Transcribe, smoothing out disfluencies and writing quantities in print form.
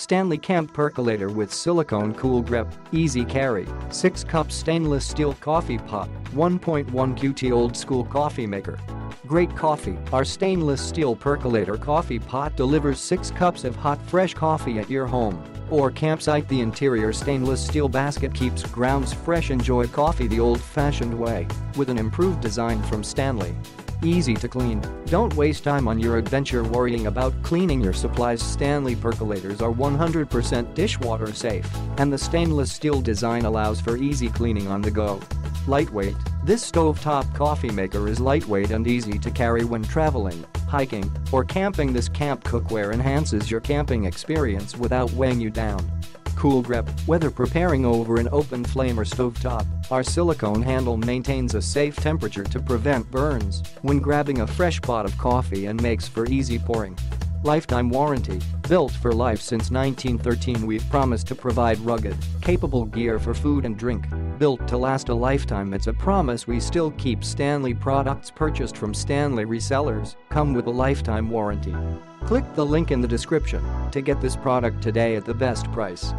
Stanley Camp Percolator with Silicone Cool Grip, Easy Carry, 6 Cup Stainless Steel Coffee Pot, 1.1 QT Old School Coffee Maker. Great coffee. Our stainless steel percolator coffee pot delivers 6 cups of hot fresh coffee at your home or campsite. The interior stainless steel basket keeps grounds fresh. Enjoy coffee the old-fashioned way with an improved design from Stanley. Easy to clean. Don't waste time on your adventure worrying about cleaning your supplies. Stanley percolators are 100% dishwater safe, and the stainless steel design allows for easy cleaning on the go. Lightweight. This stovetop coffee maker is lightweight and easy to carry when traveling, hiking, or camping. This camp cookware enhances your camping experience without weighing you down. Cool grip. Whether preparing over an open flame or stovetop, our silicone handle maintains a safe temperature to prevent burns when grabbing a fresh pot of coffee and makes for easy pouring. Lifetime warranty. Built for life since 1913, we've promised to provide rugged, capable gear for food and drink. Built to last a lifetime. It's a promise we still keep. Stanley products purchased from Stanley resellers come with a lifetime warranty. Click the link in the description to get this product today at the best price.